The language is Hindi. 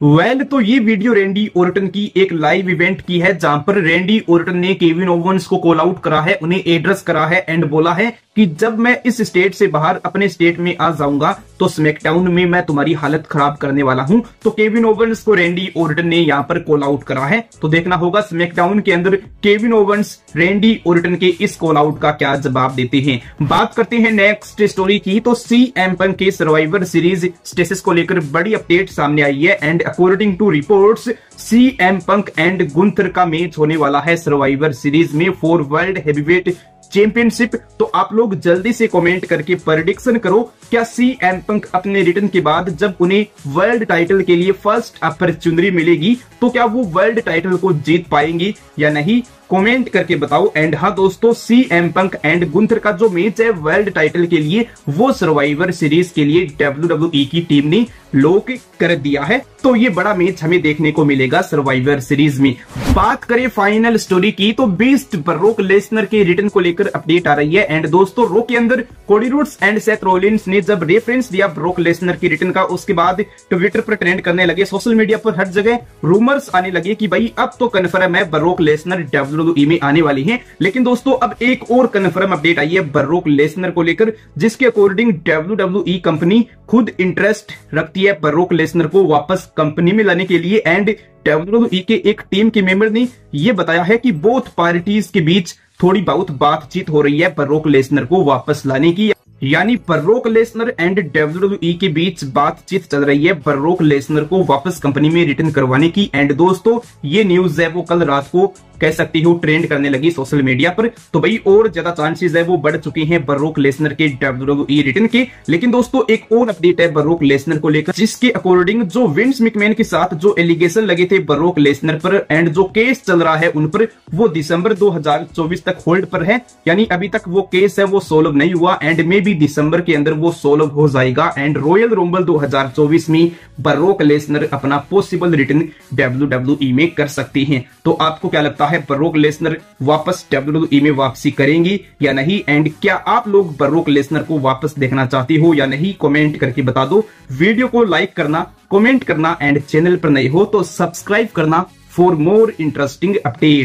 तो ये वीडियो रैंडी ऑर्टन की एक लाइव इवेंट की है जहां पर रैंडी ऑर्टन ने केविन ओवेंस को कॉल आउट करा है, उन्हें एड्रेस करा है एंड बोला है कि जब मैं इस स्टेट से बाहर अपने स्टेट में आ जाऊंगा तो स्मैकडाउन में मैं तुम्हारी हालत खराब करने वाला हूं। तो केविन ओवेंस को रैंडी ऑर्टन ने यहां पर कॉल आउट करा है। तो देखना होगा स्मैकडाउन के अंदर केविन ओवेंस रैंडी ऑर्टन के इस कॉल आउट का क्या जवाब देते हैं। बात करते हैं नेक्स्ट स्टोरी की, तो सीएम पंक के सर्वाइवर सीरीज स्टेटस को लेकर बड़ी अपडेट सामने आई है and according to reports CM Punk and Gunther का मैच होने वाला है सर्वाइवर सीरीज में फॉर वर्ल्ड हेवीवेट चैंपियनशिप। तो आप लोग जल्दी से कमेंट करके प्रेडिक्शन करो, क्या सीएम पंक अपने रिटर्न के बाद जब उन्हें वर्ल्ड टाइटल के लिए फर्स्ट अपॉर्चुनिटी मिलेगी तो क्या वो वर्ल्ड टाइटल को जीत पाएंगे या नहीं, कमेंट करके बताओ। एंड हाँ दोस्तों, सीएम पंक एंड गुंथर का जो मैच है वर्ल्ड टाइटल के लिए वो सर्वाइवर सीरीज के लिए WWE की टीम ने लॉक कर दिया है। तो ये बड़ा मैच हमें देखने को मिलेगा सर्वाइवर सीरीज में। बात करें फाइनल स्टोरी की, तो बीस्ट पर ब्रॉक लेसनर के रिटर्न को लेकर अपडेट आ रही है। एंड दोस्तों, रो के अंदर Cody Rhodes and Seth Rollins ने जब रेफरेंस दिया ब्रॉक लेसनर के रिटर्न का, उसके बाद ट्विटर पर ट्रेंड करने लगे, सोशल मीडिया पर हर जगह रूमर्स आने लगे कि भाई अब तो कन्फर्म है ब्रॉक लेसनर WWE में आने वाली हैं। लेकिन दोस्तों, अब एक और कन्फर्म अपडेट आई है ब्रॉक लेसनर को लेकर, जिसके अकॉर्डिंग WWE कंपनी खुद इंटरेस्ट रखती है ब्रॉक लेसनर को वापस कंपनी में लाने के लिए। एंड WWE के एक टीम के मेंबर ने यह बताया है कि बोथ पार्टीज के बीच थोड़ी बहुत बातचीत हो रही है ब्रॉक लेसनर को वापस लाने की, यानी ब्रॉक लेसनर एंड WWE के बीच बातचीत चल रही है ब्रॉक लेसनर को वापस कंपनी में रिटर्न करवाने की। एंड दोस्तों, ये न्यूज है वो कल रात को कह सकती हो ट्रेंड करने लगी सोशल मीडिया पर। तो भाई और ज्यादा चांसेस है वो बढ़ चुके हैं ब्रॉक लेसनर के WWE रिटर्न के। लेकिन दोस्तों, एक और अपडेट है ब्रॉक लेसनर को लेकर, जिसके अकॉर्डिंग जो विंस मैकमैन के साथ जो एलिगेशन लगे थे ब्रॉक लेसनर पर एंड जो केस चल रहा है उन पर, वो दिसंबर 2024 तक होल्ड पर है, यानी अभी तक वो केस है वो सोल्व नहीं हुआ एंड मे भी दिसंबर के अंदर वो सोल्व हो जाएगा। एंड रॉयल रंबल 2024 में ब्रॉक लेसनर अपना पॉसिबल रिटर्न WWE में कर सकते हैं। तो आपको क्या लगता है ब्रॉक लेसनर वापस WWE में वापसी करेंगी या नहीं, एंड क्या आप लोग ब्रॉक लेसनर को वापस देखना चाहते हो या नहीं, कमेंट करके बता दो। वीडियो को लाइक करना, कमेंट करना एंड चैनल पर नए हो तो सब्सक्राइब करना फॉर मोर इंटरेस्टिंग अपडेट।